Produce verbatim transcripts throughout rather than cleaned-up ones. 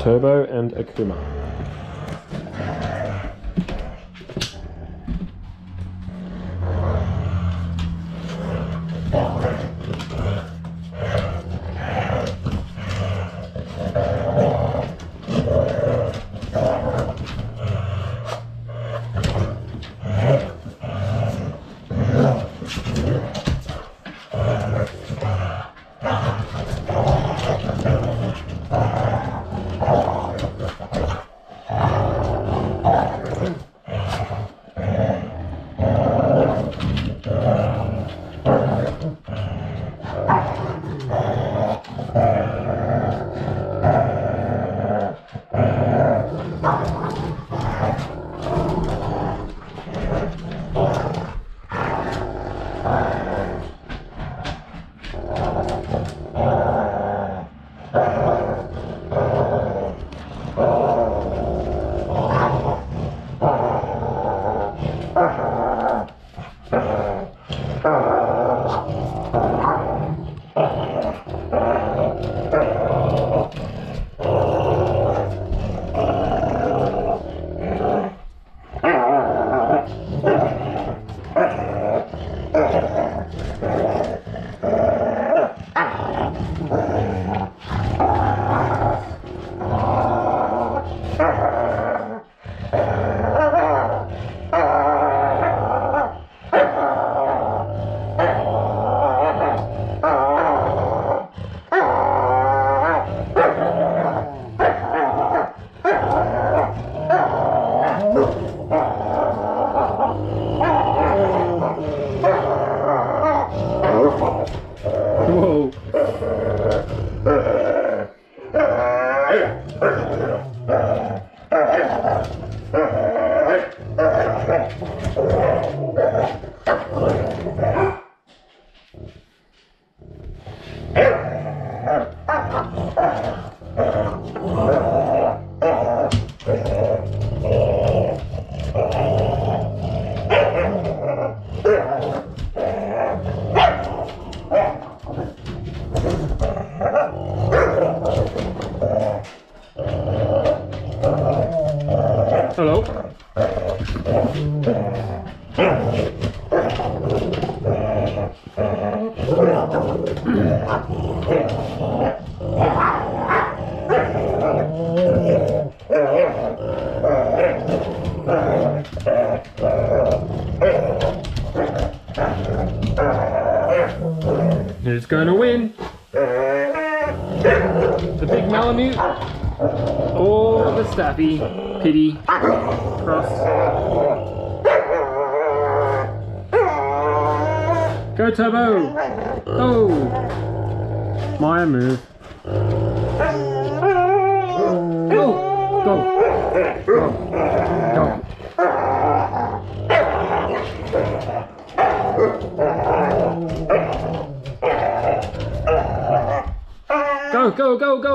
Turbo and Akuma. Who's gonna win? The big Malamute or oh, the Staffy? Pity. Cross. Go Turbo! Oh! My move. Oh! Go! Go! Go! Go, go, go, go!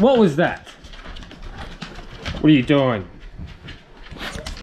What was that? What are you doing?